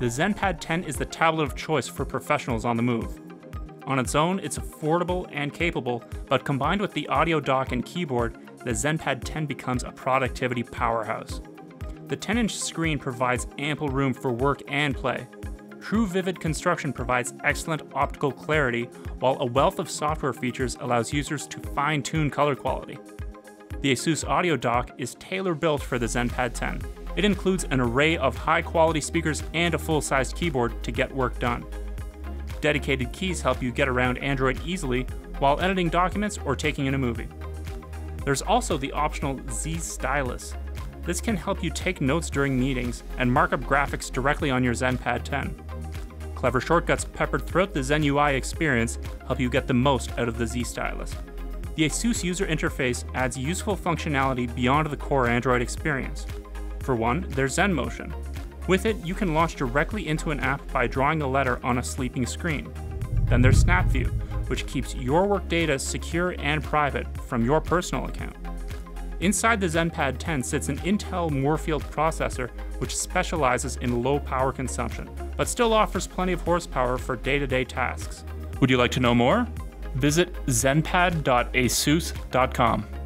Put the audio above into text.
the ZenPad 10 is the tablet of choice for professionals on the move. On its own, it's affordable and capable, but combined with the audio dock and keyboard, the ZenPad 10 becomes a productivity powerhouse. The 10-inch screen provides ample room for work and play. True Vivid construction provides excellent optical clarity, while a wealth of software features allows users to fine-tune color quality. The ASUS audio dock is tailor-built for the ZenPad 10. It includes an array of high-quality speakers and a full-sized keyboard to get work done. Dedicated keys help you get around Android easily while editing documents or taking in a movie. There's also the optional Z Stylus. This can help you take notes during meetings and mark up graphics directly on your ZenPad 10. Clever shortcuts peppered throughout the Zen UI experience help you get the most out of the Z Stylus. The ASUS user interface adds useful functionality beyond the core Android experience. For one, there's ZenMotion. With it, you can launch directly into an app by drawing a letter on a sleeping screen. Then there's SnapView, which keeps your work data secure and private from your personal account. Inside the ZenPad 10 sits an Intel Moorefield processor, which specializes in low power consumption, but still offers plenty of horsepower for day-to-day tasks. Would you like to know more? Visit zenpad.asus.com.